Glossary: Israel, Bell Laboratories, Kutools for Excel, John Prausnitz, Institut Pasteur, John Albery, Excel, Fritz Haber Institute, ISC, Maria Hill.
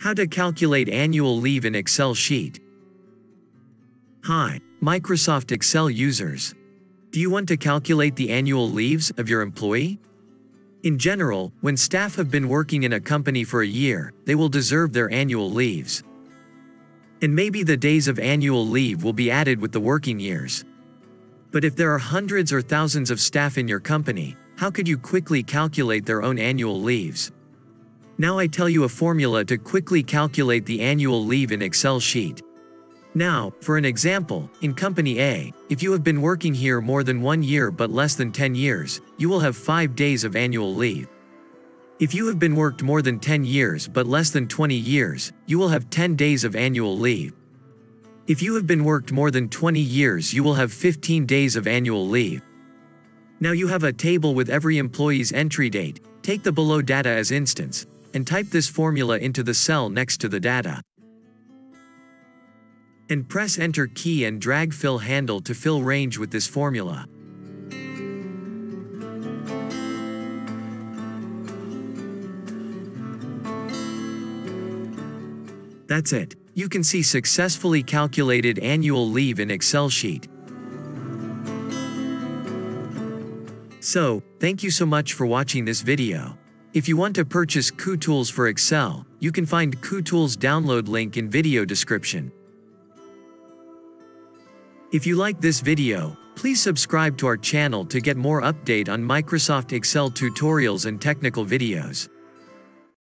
How to calculate annual leave in Excel sheet. Hi, Microsoft Excel users. Do you want to calculate the annual leaves of your employee? In general, when staff have been working in a company for a year, they will deserve their annual leaves. And maybe the days of annual leave will be added with the working years. But if there are hundreds or thousands of staff in your company, how could you quickly calculate their own annual leaves? Now I tell you a formula to quickly calculate the annual leave in Excel sheet. Now, for an example, in Company A, if you have been working here more than 1 year but less than 10 years, you will have 5 days of annual leave. If you have been worked more than 10 years but less than 20 years, you will have 10 days of annual leave. If you have been worked more than 20 years, you will have 15 days of annual leave. Now you have a table with every employee's entry date. Take the below data as instance, and type this formula into the cell next to the data. And press Enter key and drag fill handle to fill range with this formula. That's it. You can see successfully calculated annual leave in Excel sheet. So, thank you so much for watching this video. If you want to purchase Kutools for Excel, you can find Kutools download link in video description. If you like this video, please subscribe to our channel to get more update on Microsoft Excel tutorials and technical videos.